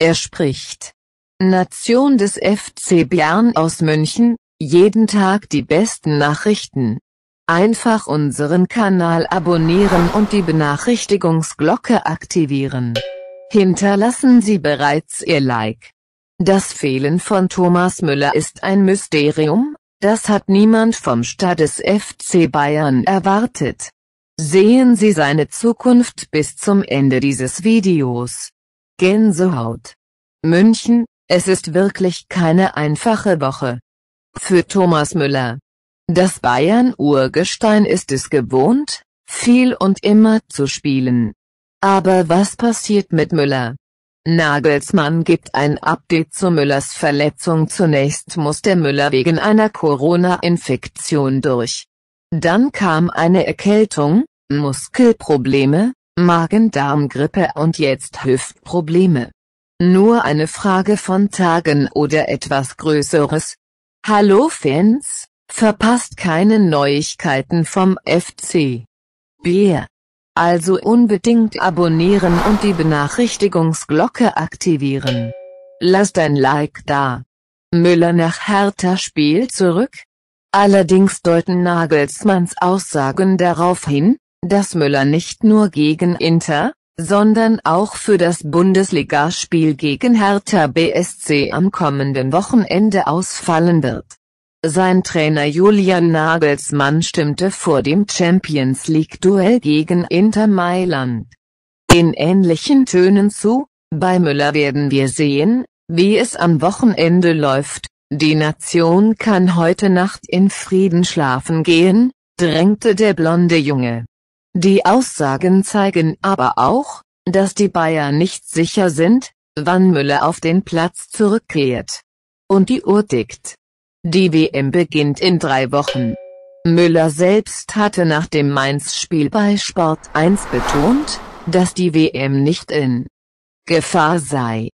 Er spricht: Nation des FC Bayern aus München, jeden Tag die besten Nachrichten. Einfach unseren Kanal abonnieren und die Benachrichtigungsglocke aktivieren. Hinterlassen Sie bereits Ihr Like. Das Fehlen von Thomas Müller ist ein Mysterium, das hat niemand vom Star des FC Bayern erwartet. Sehen Sie seine Zukunft bis zum Ende dieses Videos. Gänsehaut. München, es ist wirklich keine einfache Woche für Thomas Müller. Das Bayern-Urgestein ist es gewohnt, viel und immer zu spielen. Aber was passiert mit Müller? Nagelsmann gibt ein Update zu Müllers Verletzung. Zunächst musste Müller wegen einer Corona-Infektion durch. Dann kam eine Erkältung, Muskelprobleme, Magen-Darm-Grippe und jetzt Hüftprobleme. Nur eine Frage von Tagen oder etwas Größeres. Hallo Fans, verpasst keine Neuigkeiten vom FC Bayern. Also unbedingt abonnieren und die Benachrichtigungsglocke aktivieren. Lasst ein Like da. Müller nach Hertha-Spiel zurück? Allerdings deuten Nagelsmanns Aussagen darauf hin, dass Müller nicht nur gegen Inter, sondern auch für das Bundesligaspiel gegen Hertha BSC am kommenden Wochenende ausfallen wird. Sein Trainer Julian Nagelsmann stimmte vor dem Champions-League-Duell gegen Inter Mailand in ähnlichen Tönen zu. Bei Müller werden wir sehen, wie es am Wochenende läuft. Die Nation kann heute Nacht in Frieden schlafen gehen, drängte der blonde Junge. Die Aussagen zeigen aber auch, dass die Bayern nicht sicher sind, wann Müller auf den Platz zurückkehrt. Und die Uhr tickt. Die WM beginnt in 3 Wochen. Müller selbst hatte nach dem Mainz-Spiel bei Sport 1 betont, dass die WM nicht in Gefahr sei.